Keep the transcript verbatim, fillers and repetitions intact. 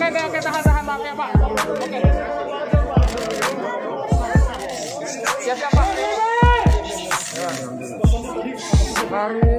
Oke, oke, oke, tahan, tahan, Pak. Oke, Pak. Oke. Siap, siap, Pak. Baru